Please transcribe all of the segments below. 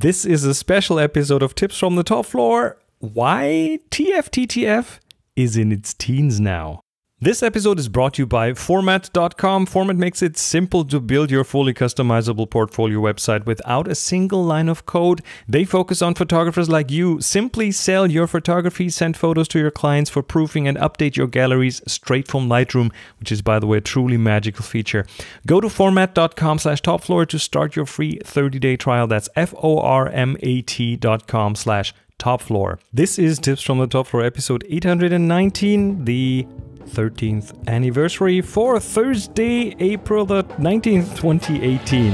This is a special episode of Tips from the Top Floor. Why TFTTF is in its teens now. This episode is brought to you by Format.com. Format makes it simple to build your fully customizable portfolio website without a single line of code. They focus on photographers like you. Simply sell your photography, send photos to your clients for proofing, and update your galleries straight from Lightroom, which is, by the way, a truly magical feature. Go to Format.com/topfloor to start your free 30-day trial. That's FORMAT.com/topfloor. This is Tips from the Top Floor, episode 819, the 13th anniversary for Thursday, April the 19th, 2018.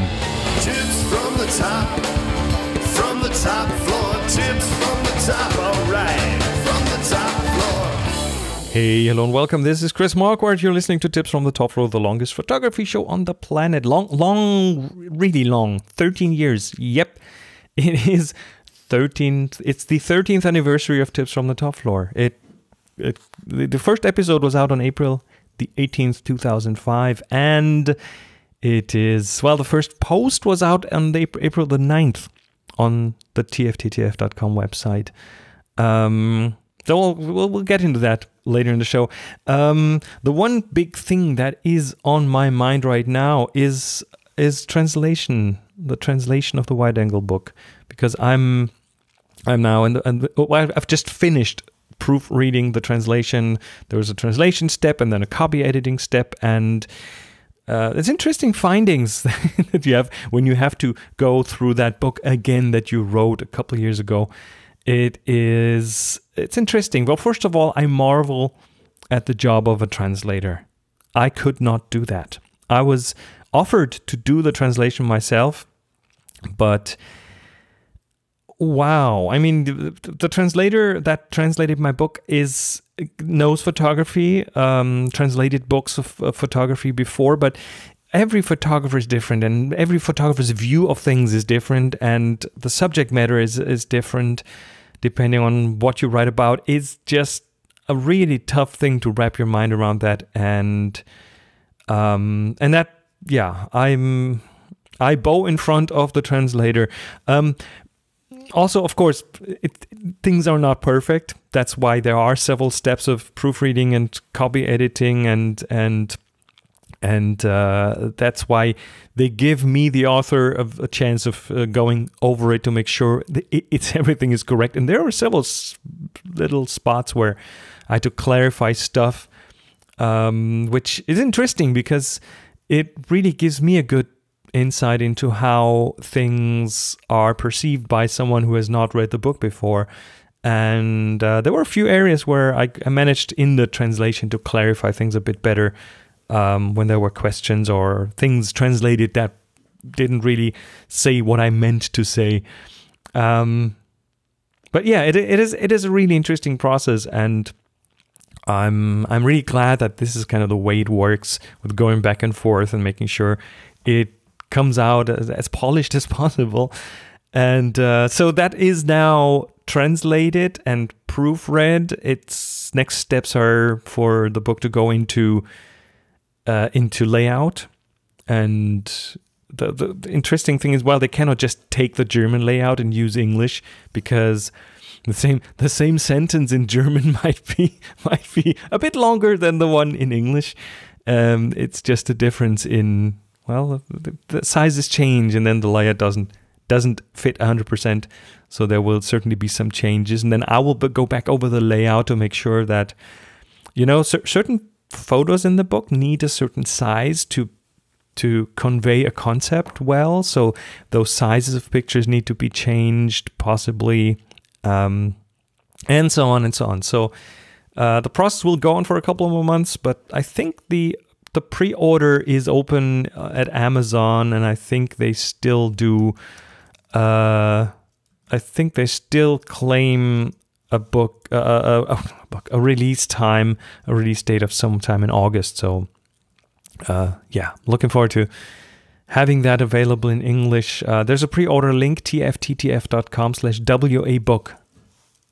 Tips from the top floor, tips from the top, all right, from the top floor. Hey, hello and welcome. This is Chris Marquardt. You're listening to Tips from the Top Floor, the longest photography show on the planet. Really long, 13 years. Yep, it is 13th. It's the 13th anniversary of Tips from the Top Floor. The first episode was out on April the 18th, 2005, and it is, well, the first post was out on April the 9th on the tfttf.com website. So we'll get into that later in the show. The one big thing that is on my mind right now is translation, the translation of the wide-angle book, because I'm now, I've just finished proofreading the translation. There was a translation step and then a copy editing step, and it's interesting findings that you have when you have to go through that book again that you wrote a couple of years ago. It's interesting. Well, first of all, I marvel at the job of a translator. I could not do that. I was offered to do the translation myself, but wow. I mean, the translator that translated my book knows photography, translated books of photography before, but every photographer is different, and every photographer's view of things is different, and the subject matter is different depending on what you write about. It's just a really tough thing to wrap your mind around that, and that, yeah, I bow in front of the translator. Also, of course, things are not perfect. That's why there are several steps of proofreading and copy editing, and that's why they give me, the author, of a chance of going over it to make sure everything is correct. And there are several little spots where I had to clarify stuff, which is interesting because it really gives me a good insight into how things are perceived by someone who has not read the book before. And there were a few areas where I managed in the translation to clarify things a bit better, when there were questions or things translated that didn't really say what I meant to say. But yeah, it is a really interesting process, and I'm really glad that this is kind of the way it works, with going back and forth and making sure it comes out as polished as possible. And so that is now translated and proofread. Its next steps are for the book to go into layout. And the interesting thing is, well, they cannot just take the German layout and use English, because the same sentence in German might be a bit longer than the one in English. It's just a difference in, well, the sizes change, and then the layout doesn't fit 100%, so there will certainly be some changes. And then I will go back over the layout to make sure that, you know, certain photos in the book need a certain size to convey a concept well, so those sizes of pictures need to be changed possibly, and so on and so on. So the process will go on for a couple of more months, but I think the pre-order is open at Amazon, and I think they still do. I think they still claim a release time, a release date of sometime in August. So, yeah, looking forward to having that available in English. There's a pre-order link: tfttf.com/wabook.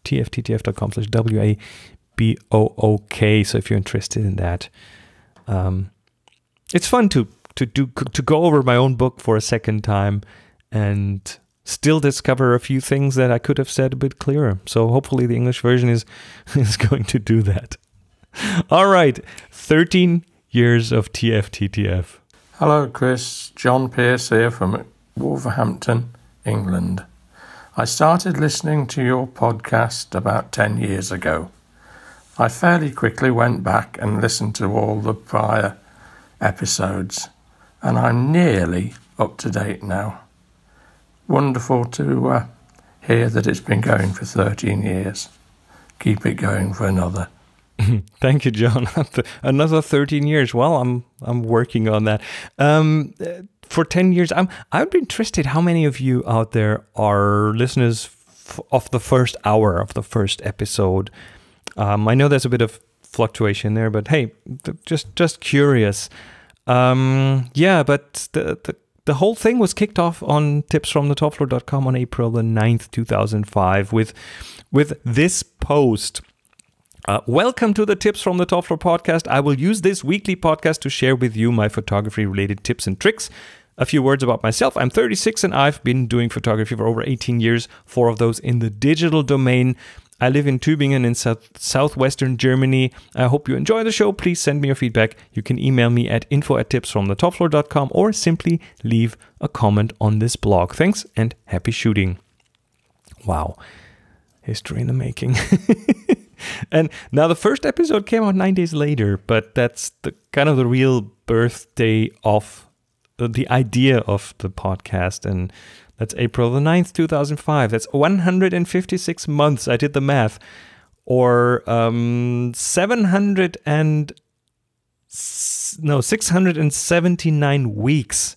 tfttf.com/wabook. So if you're interested in that. It's fun to go over my own book for a second time, and still discover a few things that I could have said a bit clearer. So hopefully the English version is going to do that. All right, 13 years of TFTTF. Hello, Chris. John Pearce here from Wolverhampton, England. I started listening to your podcast about 10 years ago. I fairly quickly went back and listened to all the prior episodes, and I'm nearly up to date now. Wonderful to hear that it's been going for 13 years. Keep it going for another. Thank you, John. Another 13 years. Well, I'm working on that. For 10 years, I'd be interested how many of you out there are listeners of the first hour of the first episode. I know there's a bit of fluctuation there, but hey, just curious. Yeah, but the whole thing was kicked off on tipsfromthetopfloor.com on April the 9th, 2005 with this post. Welcome to the Tips from the Top Floor podcast. I will use this weekly podcast to share with you my photography-related tips and tricks. A few words about myself. I'm 36 and I've been doing photography for over 18 years, 4 of those in the digital domain. I live in Tübingen in southwestern Germany. I hope you enjoy the show. Please send me your feedback. You can email me at info@tipsfromthetopfloor.com or simply leave a comment on this blog. Thanks and happy shooting. Wow. History in the making. And now the first episode came out 9 days later, but that's the kind of the real birthday of the idea of the podcast, and that's April the 9th, 2005. That's 156 months. I did the math. Or 679 weeks.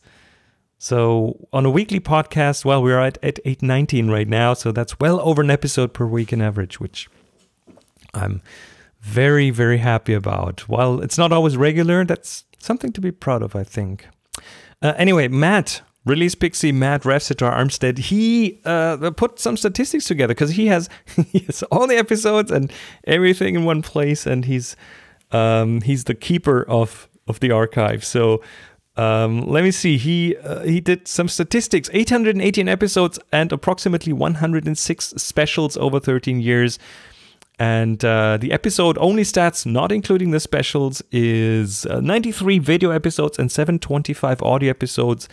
So on a weekly podcast, well, we're at 819 right now, so that's well over an episode per week on average, which I'm very, very happy about. While it's not always regular, that's something to be proud of, I think. Anyway, Matt, Release Pixie, Matt Rapsitar Armstead, he put some statistics together because he has all the episodes and everything in one place, and he's the keeper of the archive. So let me see. He did some statistics: 818 episodes and approximately 106 specials over 13 years. And the episode only stats, not including the specials, is 93 video episodes and 725 audio episodes,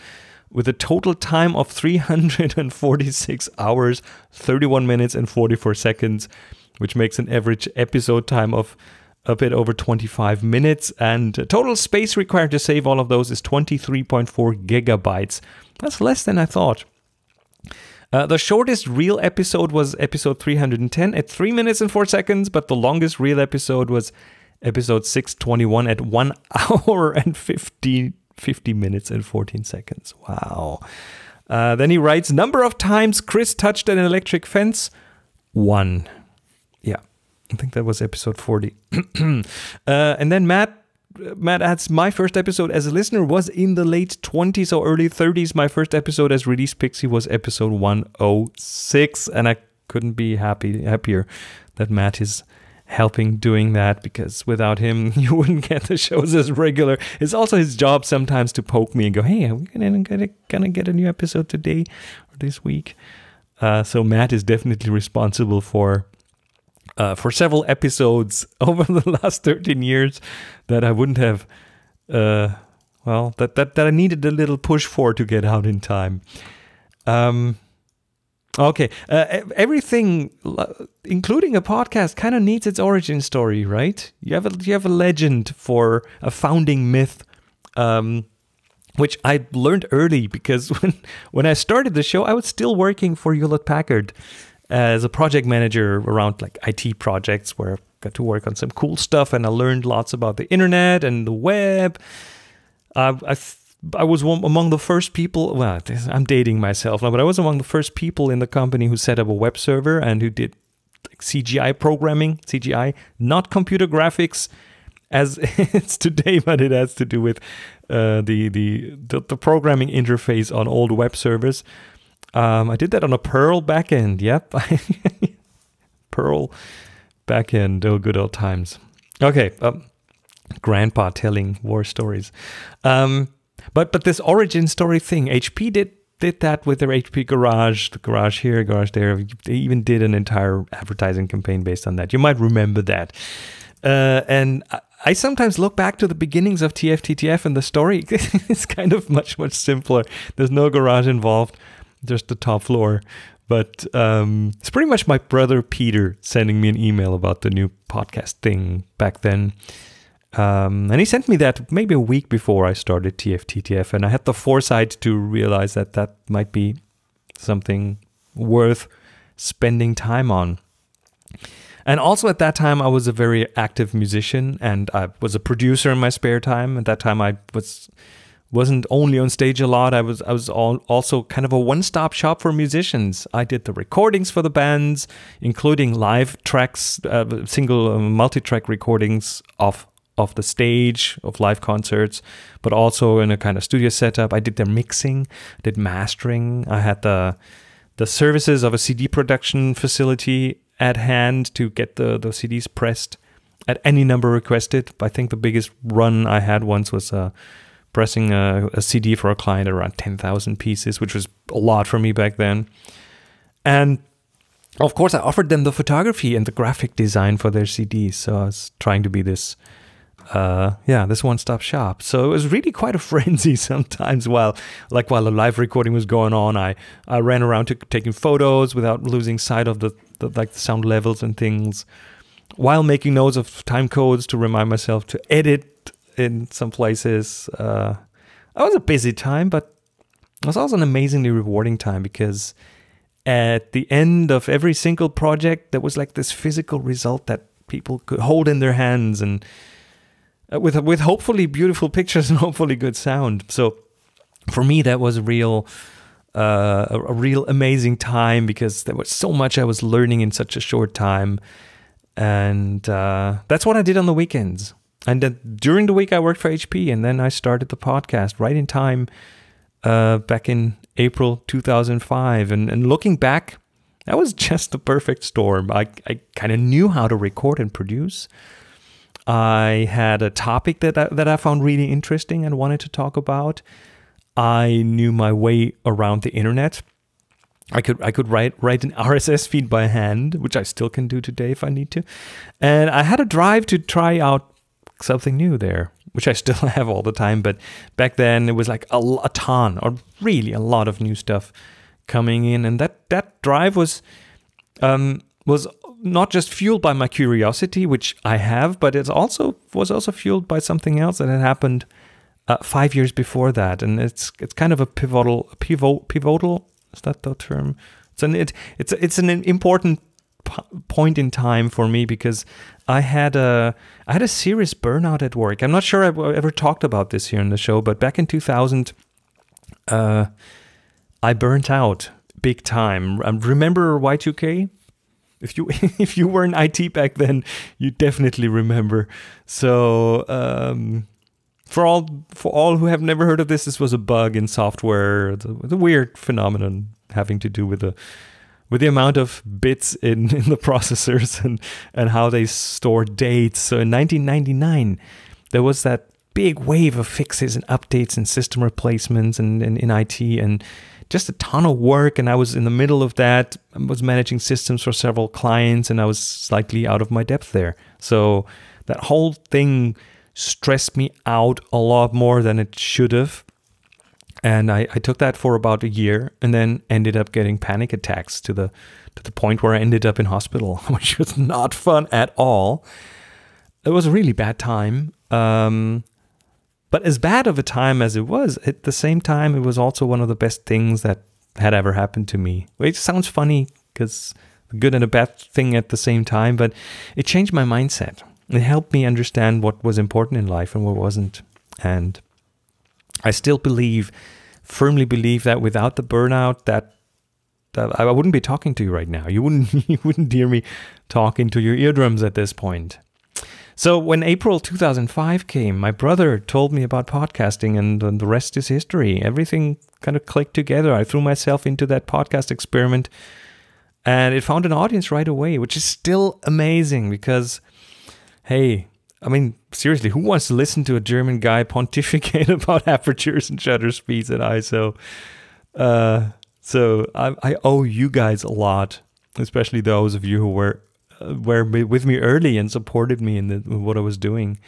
with a total time of 346 hours, 31 minutes and 44 seconds, which makes an average episode time of a bit over 25 minutes. And total space required to save all of those is 23.4 gigabytes. That's less than I thought. The shortest real episode was episode 310 at 3 minutes and 4 seconds, but the longest real episode was episode 621 at 1 hour and 50 minutes and 14 seconds. Wow. Then he writes, number of times Chris touched an electric fence, 1. Yeah, I think that was episode 40. And then Matt adds, my first episode as a listener was in the late 20s or early 30s. My first episode as Release Pixie was episode 106. And I couldn't be happier that Matt is helping doing that, because without him, you wouldn't get the shows as regular. It's also his job sometimes to poke me and go, hey, are we gonna get a new episode today or this week? So Matt is definitely responsible for several episodes over the last 13 years that I wouldn't have, that I needed a little push for to get out in time. Okay, everything, including a podcast, kind of needs its origin story, right? You have a legend for a founding myth, which I learned early, because when I started the show, I was still working for Hewlett Packard as a project manager around like IT projects, where I got to work on some cool stuff and I learned lots about the internet and the web. I was among the first people, well, I'm dating myself now, but I was among the first people in the company who set up a web server and who did like CGI programming, CGI, not computer graphics as it's today, but it has to do with the programming interface on old web servers. I did that on a Perl backend. Yep. Perl backend. Oh, good old times. Okay. Grandpa telling war stories. But this origin story thing, HP did did that with their HP Garage, the garage here, garage there. They even did an entire advertising campaign based on that. You might remember that. And I sometimes look back to the beginnings of TFTTF and the story. It's kind of much simpler. There's no garage involved, just the top floor. But it's pretty much my brother Peter sending me an email about the new podcast thing back then. And he sent me that maybe a week before I started TFTTF, and I had the foresight to realize that that might be something worth spending time on. And also at that time, I was a very active musician, and I was a producer in my spare time. At that time, I wasn't only on stage a lot. I was also kind of a one-stop shop for musicians. I did the recordings for the bands, including live tracks, single multi-track recordings off the stage of live concerts, but also in a kind of studio setup. I did their mixing, did mastering. I had the services of a CD production facility at hand to get the CDs pressed at any number requested. I think the biggest run I had once was pressing a CD for a client around 10,000 pieces, which was a lot for me back then. And of course, I offered them the photography and the graphic design for their CDs. So I was trying to be this, this one-stop shop. So it was really quite a frenzy sometimes. While a live recording was going on, I ran around to taking photos without losing sight of the sound levels and things, while making notes of time codes to remind myself to edit in some places. It was a busy time, but it was also an amazingly rewarding time, because at the end of every single project, there was like this physical result that people could hold in their hands, and with hopefully beautiful pictures and hopefully good sound. So for me, that was a real amazing time, because there was so much I was learning in such a short time. And that's what I did on the weekends. And then during the week, I worked for HP, and then I started the podcast right in time, back in April 2005. And looking back, that was just the perfect storm. I kind of knew how to record and produce. I had a topic that I found really interesting and wanted to talk about. I knew my way around the internet. I could write an RSS feed by hand, which I still can do today if I need to. And I had a drive to try out something new there, which I still have all the time. But back then it was like a ton of new stuff coming in, and that drive was not just fueled by my curiosity, which I have, but it also was fueled by something else that had happened 5 years before that. And it's kind of a pivotal, is that the term? It's an important point in time for me, because I had a serious burnout at work. I'm not sure I've ever talked about this here in the show, but back in 2000, I burnt out big time. Remember Y2K? If you were in IT back then, you definitely remember. So for all who have never heard of this, this was a bug in software, the weird phenomenon having to do with the amount of bits in the processors and how they store dates. So in 1999, there was that big wave of fixes and updates and system replacements and in IT, and just a ton of work. And I was in the middle of that. I was managing systems for several clients, and I was slightly out of my depth there. So that whole thing stressed me out a lot more than it should have. And I took that for about a year, and then ended up getting panic attacks to the point where I ended up in hospital, which was not fun at all. It was a really bad time. But as bad of a time as it was, at the same time, it was also one of the best things that had ever happened to me. It sounds funny, because a good and a bad thing at the same time, but it changed my mindset. It helped me understand what was important in life and what wasn't. And I still firmly believe that without the burnout, that I wouldn't be talking to you right now. You wouldn't hear me talking to your eardrums at this point. So when April 2005 came, my brother told me about podcasting, and the rest is history. Everything kind of clicked together. I threw myself into that podcast experiment, and it found an audience right away, which is still amazing, because, hey, I mean, seriously, who wants to listen to a German guy pontificate about apertures and shutter speeds at ISO? So I owe you guys a lot, especially those of you who were with me early and supported me in what I was doing.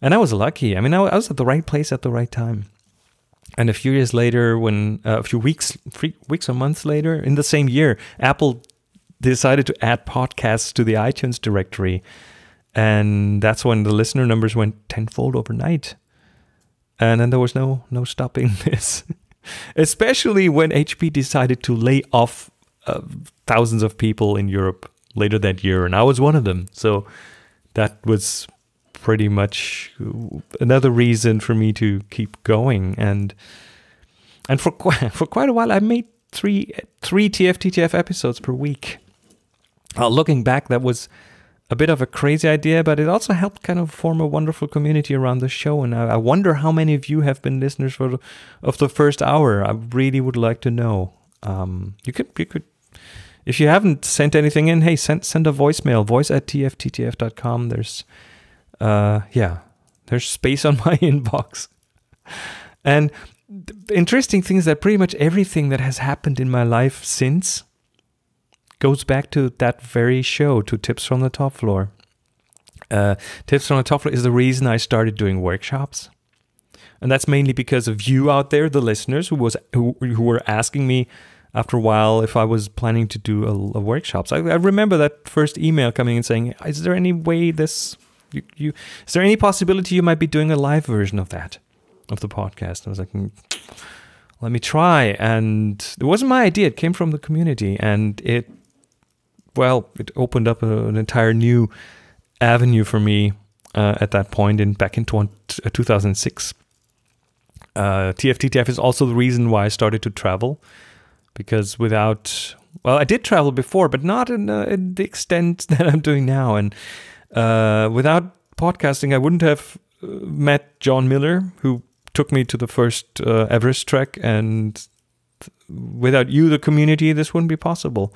And I was lucky. I mean, I was at the right place at the right time. And a few years later, when a few weeks or months later, in the same year, Apple decided to add podcasts to the iTunes directory. And that's when the listener numbers went tenfold overnight. And then there was no stopping this, especially when HP decided to lay off thousands of people in Europe later that year. And I was one of them. So that was pretty much another reason for me to keep going. And for quite a while, I made three TFTTF episodes per week. Looking back, that was a bit of a crazy idea, but it also helped kind of form a wonderful community around the show. And I wonder how many of you have been listeners of the first hour. I really would like to know. You could, if you haven't sent anything in, hey, send a voicemail, voice@tfttf.com. There's, yeah, there's space on my inbox. And the interesting thing is that pretty much everything that has happened in my life since goes back to that very show, to Tips from the Top Floor. Tips from the Top Floor is the reason I started doing workshops. And that's mainly because of you out there, the listeners, who were asking me after a while if I was planning to do a workshop. So I remember that first email coming and saying, is there any way is there any possibility you might be doing a live version of that, of the podcast? And I was like, let me try. And it wasn't my idea. It came from the community, and it opened up an entire new avenue for me at that point, back in 2006. TFTTF is also the reason why I started to travel, because I did travel before, but not in the extent that I'm doing now. And without podcasting, I wouldn't have met John Miller, who took me to the first Everest trek. And without you, the community, this wouldn't be possible.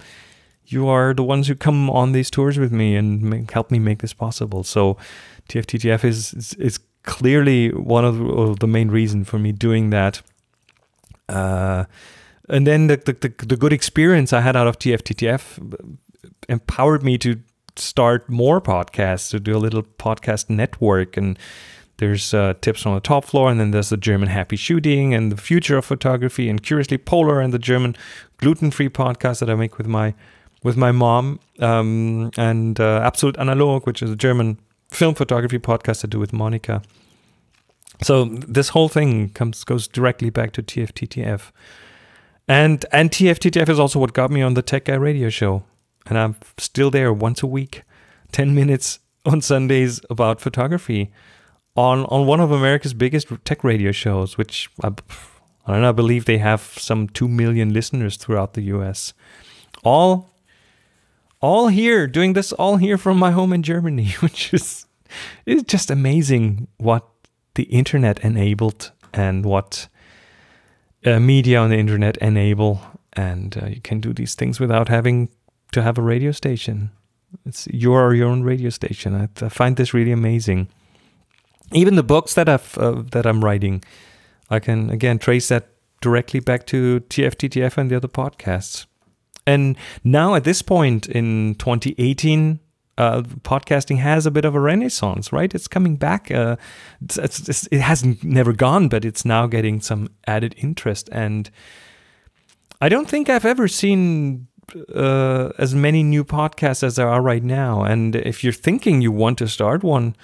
You are the ones who come on these tours with me and help me make this possible. So TFTTF is clearly one of the main reason for me doing that. And then the good experience I had out of TFTTF empowered me to start more podcasts, to do a little podcast network. And there's Tips on the Top Floor, and then there's the German Happy Shooting and the Future of Photography and Curiously Polar and the German gluten-free podcast that I make with my mom, and Absolut Analog, which is a German film photography podcast I do with Monica. So this whole thing goes directly back to TFTTF, and TFTTF is also what got me on the Tech Guy Radio Show, and I'm still there once a week, 10 minutes on Sundays about photography, on one of America's biggest tech radio shows, which I don't know, I believe they have some 2 million listeners throughout the U.S. All here, doing this all here from my home in Germany, which is just amazing what the internet enabled and what media on the internet enable. And you can do these things without having to have a radio station. You are your own radio station. I find this really amazing. Even the books that I'm writing, I can again trace that directly back to TFTTF and the other podcasts. And now at this point in 2018, podcasting has a bit of a renaissance, right? It's coming back. It hasn't never gone, but it's now getting some added interest. And I don't think I've ever seen as many new podcasts as there are right now. And if you're thinking you want to start one,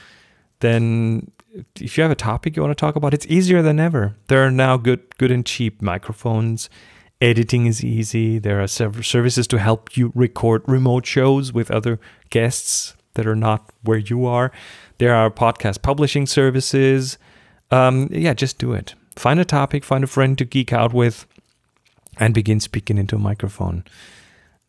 then if you have a topic you want to talk about, it's easier than ever. There are now good and cheap microphones. Editing is easy. There are several services to help you record remote shows with other guests that are not where you are. There are podcast publishing services. Yeah, just do it. Find a topic, find a friend to geek out with, and begin speaking into a microphone.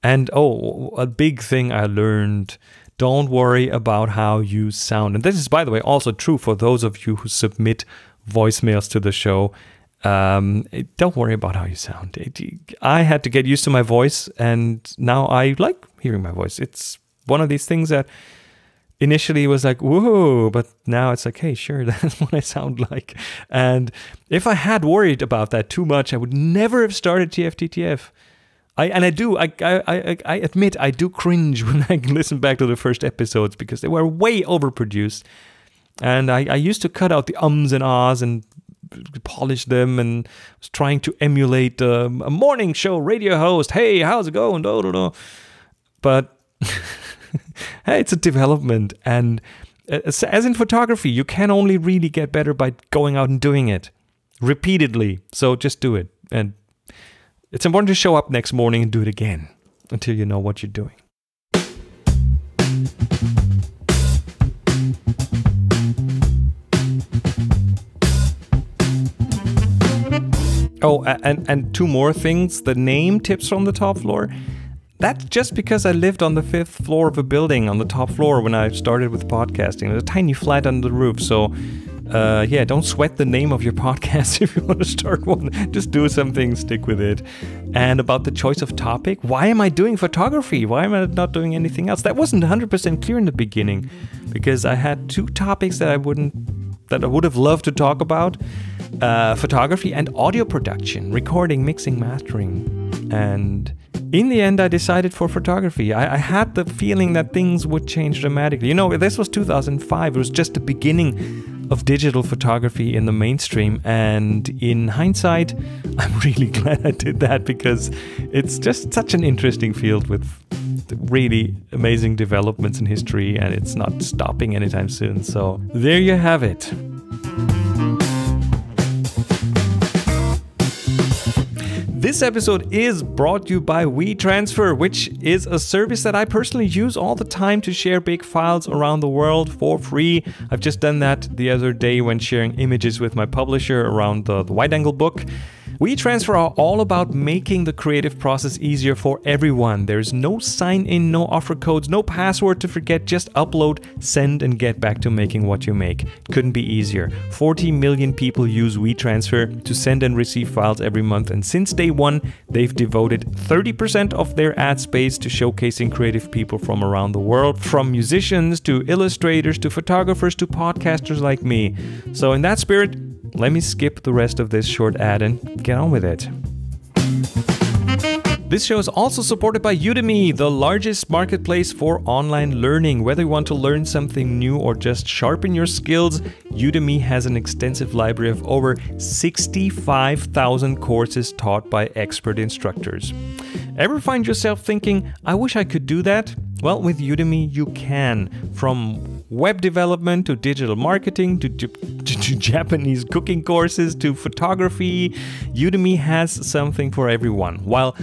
And oh, a big thing I learned, don't worry about how you sound. And this is, by the way, also true for those of you who submit voicemails to the show. Don't worry about how you sound. I had to get used to my voice, and now I like hearing my voice. It's one of these things that initially was like, whoa, but now it's like, hey, sure, that's what I sound like. And if I had worried about that too much, I would never have started TFTTF. I admit I do cringe when I listen back to the first episodes because they were way overproduced. And I used to cut out the ums and ahs and polish them and was trying to emulate a morning show radio host. Hey, how's it going? But it's a development. And as in photography, you can only really get better by going out and doing it repeatedly. So just do it. And it's important to show up next morning and do it again until you know what you're doing. Oh, and two more things. The name Tips from the Top Floor. That's just because I lived on the 5th floor of a building on the top floor when I started with podcasting. There's a tiny flat under the roof, so yeah, don't sweat the name of your podcast if you want to start one. Just do something, stick with it. And about the choice of topic, why am I doing photography? Why am I not doing anything else? That wasn't 100% clear in the beginning because I had two topics that I would have loved to talk about. Photography and audio production, recording, mixing, mastering. And in the end, I decided for photography. I had the feeling that things would change dramatically. You know, this was 2005. It was just the beginning of digital photography in the mainstream. And in hindsight, I'm really glad I did that because it's just such an interesting field with really amazing developments in history, and it's not stopping anytime soon. So there you have it. This episode is brought to you by WeTransfer, which is a service that I personally use all the time to share big files around the world for free. I've just done that the other day when sharing images with my publisher around the wide-angle book. WeTransfer are all about making the creative process easier for everyone. There's no sign-in, no offer codes, no password to forget. Just upload, send, and get back to making what you make. Couldn't be easier. 40 million people use WeTransfer to send and receive files every month. And since day one, they've devoted 30% of their ad space to showcasing creative people from around the world, from musicians to illustrators to photographers to podcasters like me. So in that spirit, let me skip the rest of this short ad and get on with it. This show is also supported by Udemy, the largest marketplace for online learning. Whether you want to learn something new or just sharpen your skills, Udemy has an extensive library of over 65,000 courses taught by expert instructors. Ever find yourself thinking, I wish I could do that? Well, with Udemy, you can. From web development to digital marketing to Japanese cooking courses to photography, Udemy has something for everyone. While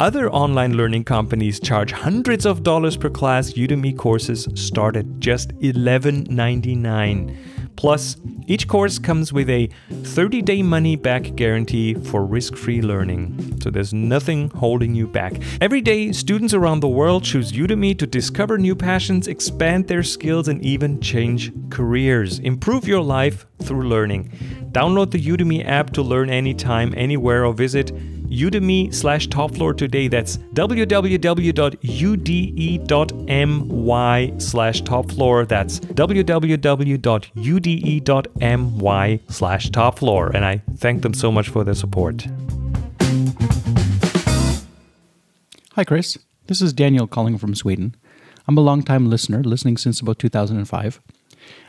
other online learning companies charge hundreds of dollars per class, Udemy courses start at just $11.99. Plus, each course comes with a 30-day money-back guarantee for risk-free learning. So there's nothing holding you back. Every day, students around the world choose Udemy to discover new passions, expand their skills, and even change careers. Improve your life through learning. Download the Udemy app to learn anytime, anywhere, or visit Udemy.com/topfloor today. That's www.ude.my/topfloor. That's www.ude.my/topfloor. And I thank them so much for their support. Hi, Chris. This is Daniel calling from Sweden. I'm a longtime listener, listening since about 2005.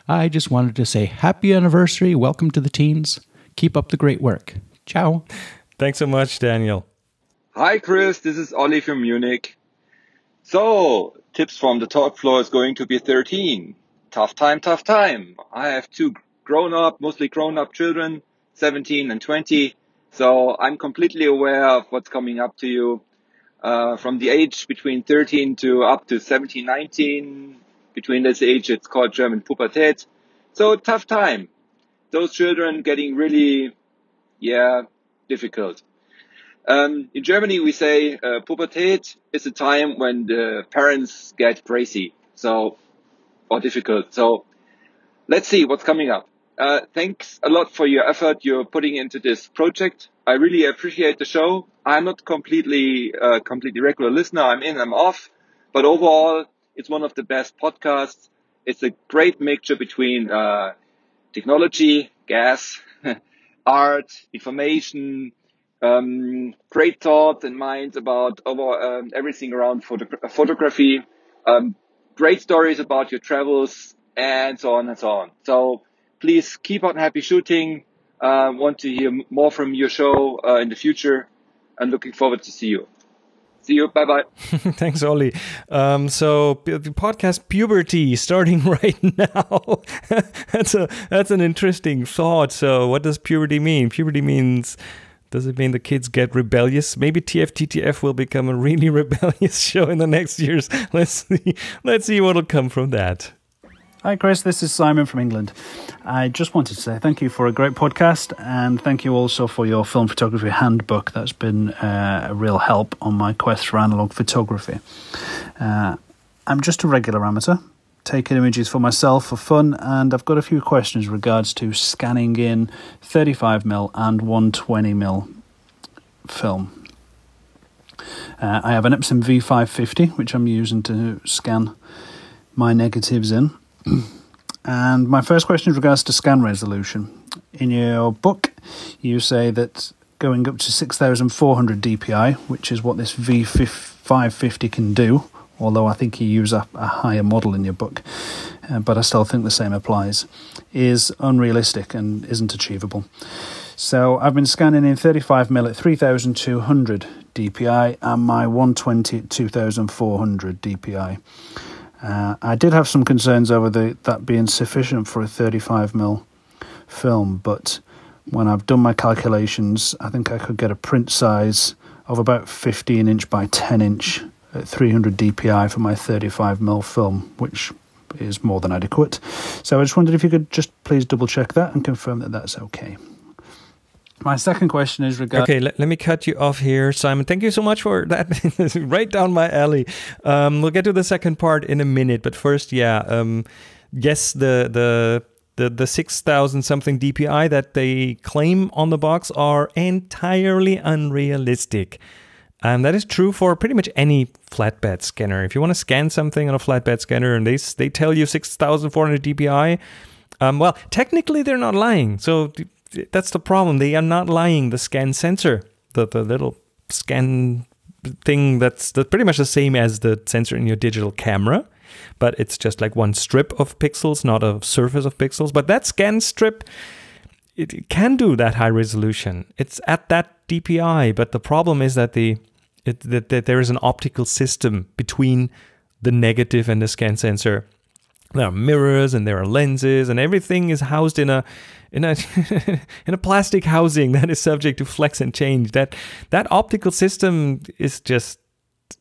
I just wanted to say happy anniversary. Welcome to the teens. Keep up the great work. Ciao. Thanks so much, Daniel. Hi, Chris. This is Oli from Munich. So, Tips from the Top Floor is going to be 13. Tough time, tough time. I have two grown-up, mostly grown-up children, 17 and 20. So I'm completely aware of what's coming up to you. From the age between 13 to up to 17, 19, between this age, it's called German Pubertät. So tough time. Those children getting really, difficult. In Germany, we say Pubertät is a time when the parents get crazy, or difficult. So let's see what's coming up. Thanks a lot for your effort you're putting into this project. I really appreciate the show. I'm not completely regular listener. I'm in, I'm off. But overall, it's one of the best podcasts It's a great mixture between technology, gas, art, information, great thought and mind about everything around photography, great stories about your travels, and so on and so on. So please keep on happy shooting. Want to hear more from your show in the future. I'm looking forward to see you. See you. Bye-bye. Thanks, Oli. So podcast puberty starting right now. that's an interesting thought. So what does puberty mean? Puberty means... Does it mean the kids get rebellious? Maybe TFTTF will become a really rebellious show in the next years. Let's see what'll come from that. Hi, Chris. This is Simon from England. I just wanted to say thank you for a great podcast, and thank you also for your film photography handbook. That's been a real help on my quest for analog photography. I'm just a regular amateur, taking images for myself for fun, and I've got a few questions regards to scanning in 35mm and 120mm film. I have an Epson V550, which I'm using to scan my negatives in. And my first question is regards to scan resolution. In your book, you say that going up to 6,400 dpi, which is what this V550 can do, although I think you use a higher model in your book, but I still think the same applies, is unrealistic and isn't achievable. So I've been scanning in 35mm at 3,200 dpi and my 120 at 2,400 dpi. I did have some concerns over that being sufficient for a 35mm film, but when I've done my calculations, I think I could get a print size of about 15 inch by 10 inch at 300 dpi for my 35mm film, which is more than adequate. So I just wondered if you could just please double check that and confirm that that's okay. My second question is regarding... Okay, let me cut you off here, Simon. Thank you so much for that. Right down my alley. We'll get to the second part in a minute, but first, yeah, yes, the 6,000 something dpi that they claim on the box are entirely unrealistic. And that is true for pretty much any flatbed scanner. If you want to scan something on a flatbed scanner and they tell you 6,400 dpi, well, technically they're not lying. So that's the problem. They are not lying. The scan sensor, the little scan thing that's pretty much the same as the sensor in your digital camera, but it's just like one strip of pixels, not a surface of pixels. But that scan strip, it can do that high resolution. It's at that dpi, but the problem is that that there is an optical system between the negative and the scan sensor. There are mirrors and there are lenses, and everything is housed in a in a plastic housing that is subject to flex and change. That optical system is just,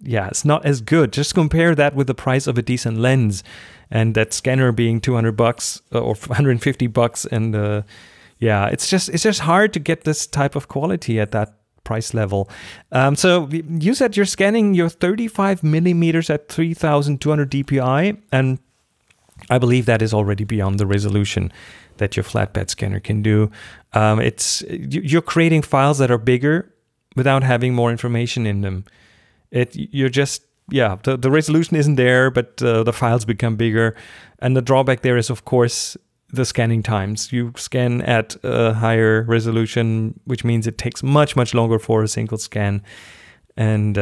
yeah, it's not as good. Just compare that with the price of a decent lens, and that scanner being $200 or $150, and yeah, it's just hard to get this type of quality at that price level. So you said you're scanning your 35mm at 3,200 dpi, and I believe that is already beyond the resolution that your flatbed scanner can do. You're creating files that are bigger without having more information in them. The resolution isn't there, but the files become bigger, and the drawback there is, of course, the scanning times. You scan at a higher resolution, which means it takes much, much longer for a single scan. And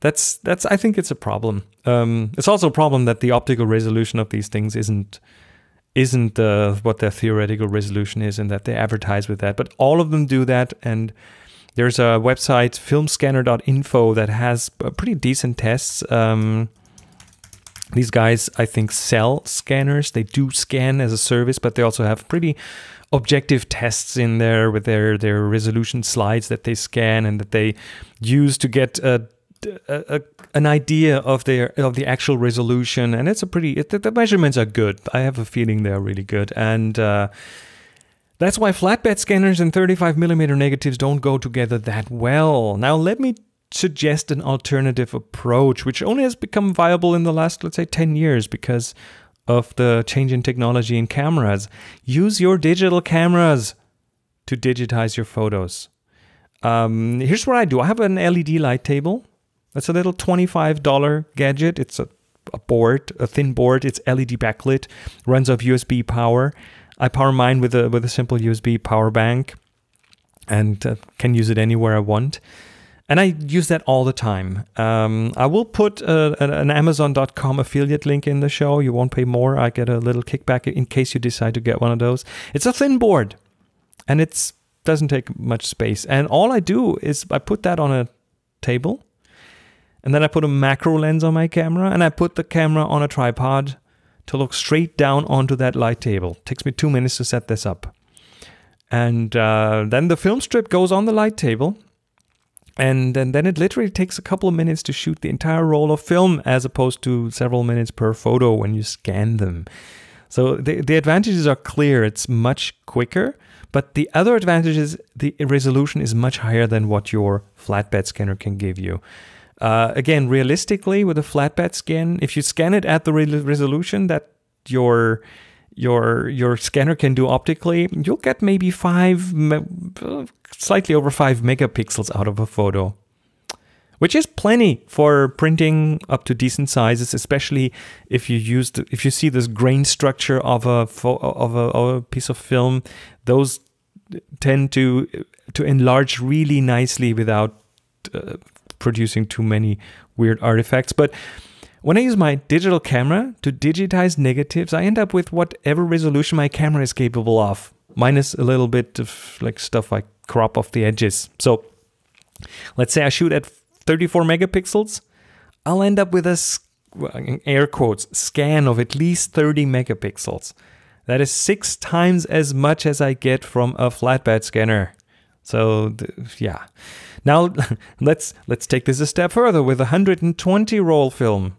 that's I think it's a problem. It's also a problem that the optical resolution of these things isn't what their theoretical resolution is, and that they advertise with that. But all of them do that, and there's a website, filmscanner.info, that has pretty decent tests. These guys, I think, sell scanners. They do scan as a service, but they also have pretty objective tests in there with their resolution slides that they scan and that they use to get an idea of the actual resolution. And it's the measurements are good. I have a feeling they are really good, and that's why flatbed scanners and 35mm negatives don't go together that well. Now let me suggest an alternative approach, which only has become viable in the last, let's say, 10 years because of the change in technology in cameras. Use your digital cameras to digitize your photos. Here's what I do. I have an LED light table. That's a little $25 gadget. It's a board, a thin board. It's LED backlit, runs off USB power. I power mine with a simple USB power bank, and can use it anywhere I want. And I use that all the time. I will put an Amazon.com affiliate link in the show. You won't pay more. I get a little kickback in case you decide to get one of those. It's a thin board, and it doesn't take much space. And all I do is I put that on a table, and then I put a macro lens on my camera, and I put the camera on a tripod to look straight down onto that light table. It takes me 2 minutes to set this up. And then the film strip goes on the light table, and then it literally takes a couple of minutes to shoot the entire roll of film, as opposed to several minutes per photo when you scan them. So the advantages are clear. It's much quicker. But the other advantage is the resolution is much higher than what your flatbed scanner can give you. Again, realistically, with a flatbed scan, if you scan it at the resolution that your scanner can do optically, you'll get maybe slightly over 5 megapixels out of a photo, which is plenty for printing up to decent sizes, especially if you see this grain structure of a piece of film. Those tend to enlarge really nicely without producing too many weird artifacts. But when I use my digital camera to digitize negatives, I end up with whatever resolution my camera is capable of, minus a little bit of like stuff I crop off the edges. So let's say I shoot at 34 megapixels, I'll end up with an air quotes scan of at least 30 megapixels. That is 6 times as much as I get from a flatbed scanner. So yeah. Now let's take this a step further with 120 roll film.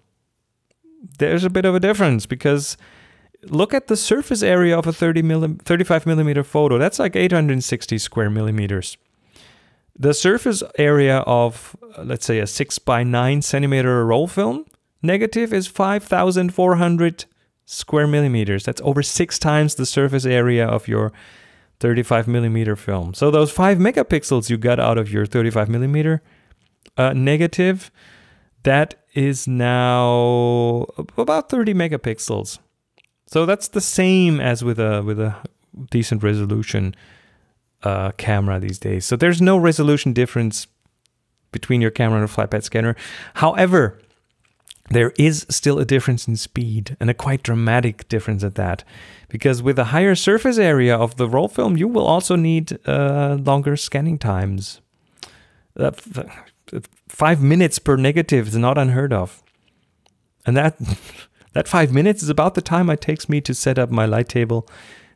There's a bit of a difference, because look at the surface area of a 35 millimeter photo. That's like 860 square millimeters. The surface area of, let's say, a 6 by 9 centimeter roll film negative is 5,400 square millimeters. That's over 6 times the surface area of your 35 millimeter film. So those 5 megapixels you got out of your 35 millimeter negative, that is now about 30 megapixels. So that's the same as with a decent resolution camera these days. So there's no resolution difference between your camera and a flatbed scanner. However, there is still a difference in speed, and a quite dramatic difference at that, because with a higher surface area of the roll film, you will also need longer scanning times. 5 minutes per negative is not unheard of. And that 5 minutes is about the time it takes me to set up my light table,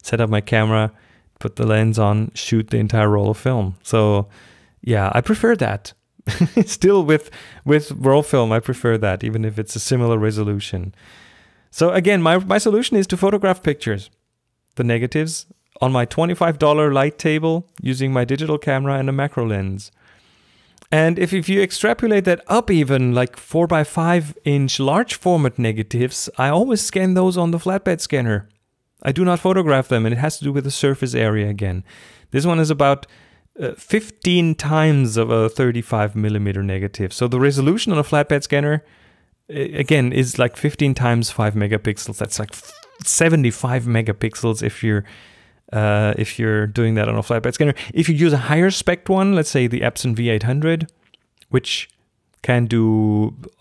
set up my camera, put the lens on, shoot the entire roll of film. So yeah, I prefer that. Still with raw film, I prefer that, even if it's a similar resolution. So again, my solution is to photograph pictures, the negatives, on my $25 light table using my digital camera and a macro lens. And if you extrapolate that up even, like 4 by 5 inch large format negatives, I always scan those on the flatbed scanner. I do not photograph them, and it has to do with the surface area again. This one is about 15 times of a 35 millimeter negative. So the resolution on a flatbed scanner, again, is like 15 times 5 megapixels. That's like 75 megapixels if you're doing that on a flatbed scanner. If you use a higher spec one, let's say the Epson V800, which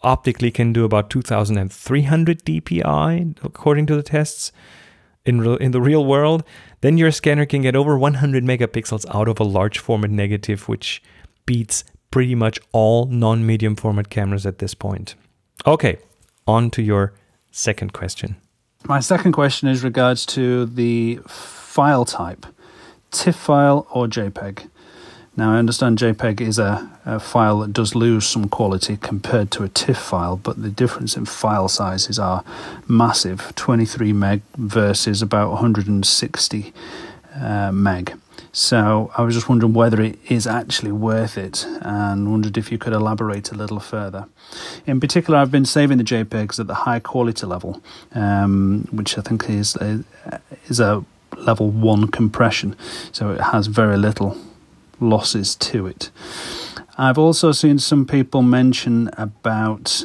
optically can do about 2,300 DPI according to the tests in the real world, then your scanner can get over 100 megapixels out of a large format negative, which beats pretty much all non-medium format cameras at this point. Okay, on to your second question. My second question is regards to the file type, TIFF file or JPEG. Now, I understand JPEG is a file that does lose some quality compared to a TIFF file, but the difference in file sizes are massive, 23 meg versus about 160 meg. So I was just wondering whether it is actually worth it, and wondered if you could elaborate a little further. In particular, I've been saving the JPEGs at the high quality level, which I think is a level 1 compression, so it has very little losses to it. I've also seen some people mention about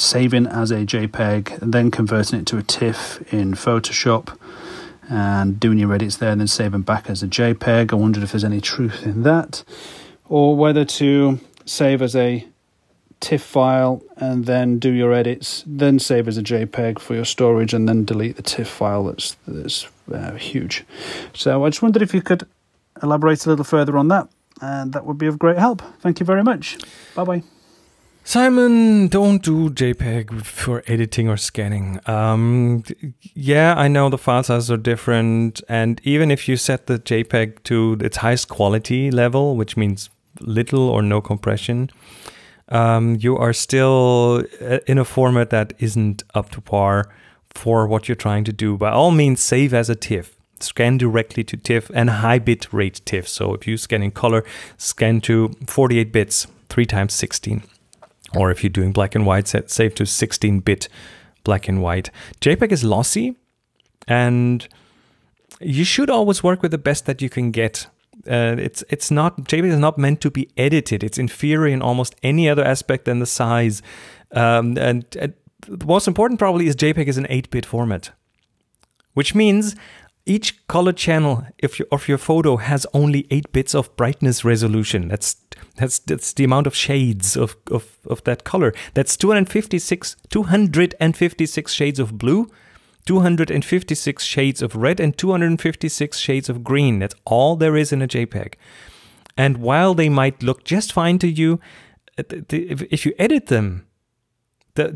saving as a JPEG, then converting it to a TIFF in Photoshop and doing your edits there and then saving back as a JPEG. I wondered if there's any truth in that, or whether to save as a TIFF file and then do your edits, then save as a JPEG for your storage and then delete the TIFF file. That's huge. So I just wondered if you could elaborate a little further on that, and that would be of great help. Thank you very much. Bye-bye. Simon, don't do JPEG for editing or scanning. Yeah, I know the file sizes are different, and even if you set the JPEG to its highest quality level, which means little or no compression, you are still in a format that isn't up to par for what you're trying to do. By all means, save as a TIFF. Scan directly to TIFF and high bit rate TIFF. So if you scan in color, scan to 48 bits, 3 times 16. Or if you're doing black and white, save to 16-bit black and white. JPEG is lossy, and you should always work with the best that you can get. It's not, JPEG is not meant to be edited. It's inferior in almost any other aspect than the size. And the most important probably is JPEG is an 8-bit format, which means each color channel of your photo has only 8 bits of brightness resolution. That's the amount of shades of that color. That's 256 shades of blue, 256 shades of red, and 256 shades of green. That's all there is in a JPEG. And while they might look just fine to you, if you edit them,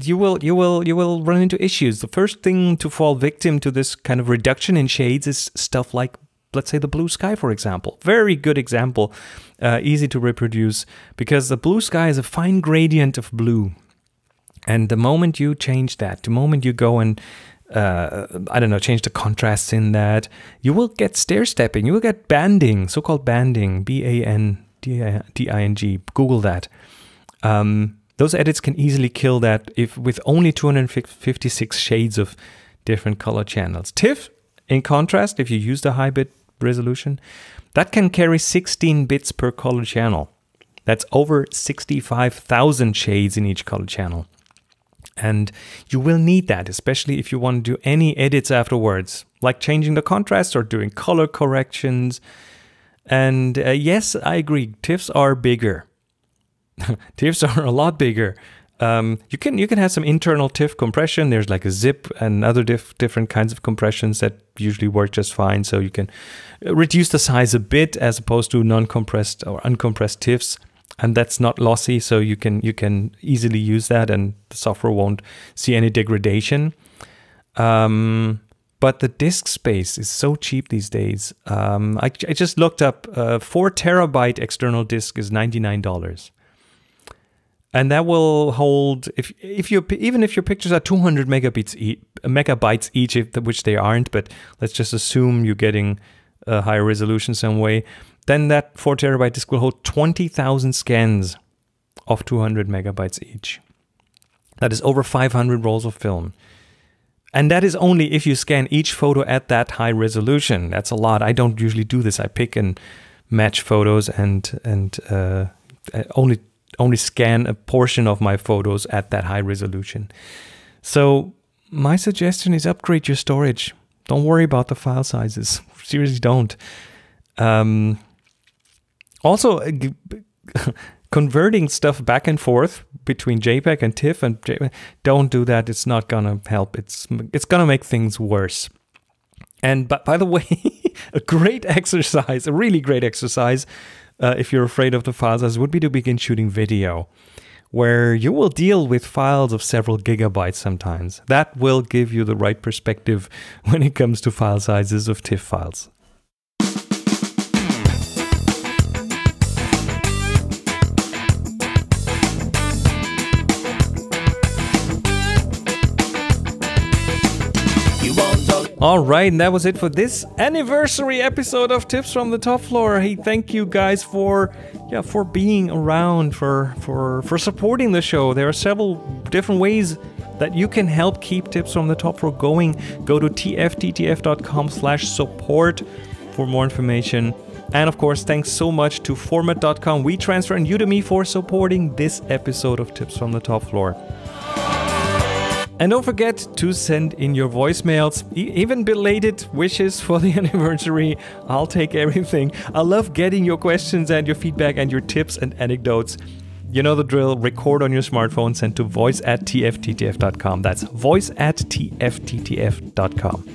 you will run into issues. The first thing to fall victim to this kind of reduction in shades is stuff like, let's say, the blue sky, for example. Very good example, easy to reproduce, because the blue sky is a fine gradient of blue, and the moment you change that, the moment you go and I don't know, change the contrasts in that, you will get stair-stepping, you will get banding, so-called banding, B-A-N-D-I-N-G. Google that. Those edits can easily kill that if with only 256 shades of different color channels. TIFF, in contrast, if you use the high bit resolution, that can carry 16 bits per color channel. That's over 65,000 shades in each color channel. And you will need that, especially if you want to do any edits afterwards, like changing the contrast or doing color corrections. And yes, I agree, TIFFs are bigger. TIFFs are a lot bigger. You can have some internal TIFF compression. There's like a zip and other different kinds of compressions that usually work just fine. So you can reduce the size a bit as opposed to non-compressed or uncompressed TIFFs, and that's not lossy. So you can easily use that, and the software won't see any degradation. But the disk space is so cheap these days. I just looked up 4 terabyte external disk is $99. And that will hold, even if your pictures are 200 megabytes each, which they aren't, but let's just assume you're getting a higher resolution some way, then that 4 terabyte disk will hold 20,000 scans of 200 megabytes each. That is over 500 rolls of film. And that is only if you scan each photo at that high resolution. That's a lot. I don't usually do this. I pick and match photos and only scan a portion of my photos at that high resolution. So my suggestion is upgrade your storage. Don't worry about the file sizes. Seriously, don't. Also, converting stuff back and forth between JPEG and TIFF and JPEG, don't do that. It's not gonna help. It's gonna make things worse. And by the way, a great exercise, a really great exercise, if you're afraid of the file size, would be to begin shooting video, where you will deal with files of several gigabytes sometimes. That will give you the right perspective when it comes to file sizes of TIFF files. Alright, and that was it for this anniversary episode of Tips from the Top Floor. Hey, thank you guys for being around, for supporting the show. There are several different ways that you can help keep Tips from the Top Floor going. Go to tfttf.com/support for more information. And of course, thanks so much to Format.com, WeTransfer, and Udemy for supporting this episode of Tips from the Top Floor. And don't forget to send in your voicemails, even belated wishes for the anniversary. I'll take everything. I love getting your questions and your feedback and your tips and anecdotes. You know the drill, record on your smartphone, send to voice@tfttf.com. That's voice@tfttf.com.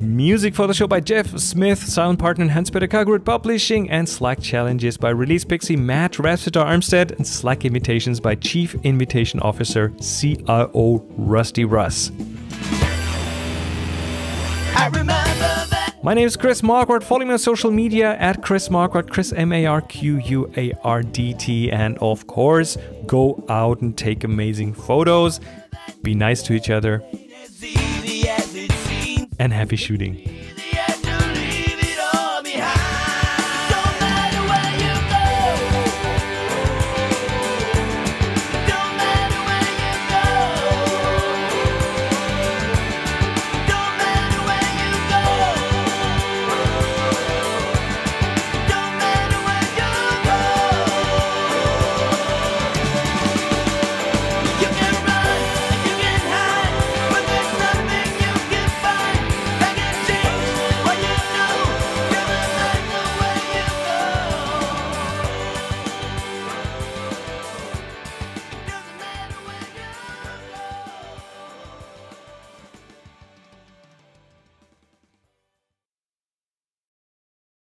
Music for the show by Jeff Smith, sound partner Hans Peter Kaggurud Publishing, and Slack challenges by Release Pixie, Matt Rapsitar Armstead, and Slack invitations by Chief Invitation Officer, CIO Rusty Russ. I remember. My name is Chris Marquardt. Follow me on social media at Chris Marquardt, Chris MARQUARDT. And of course, go out and take amazing photos. Be nice to each other. And happy shooting.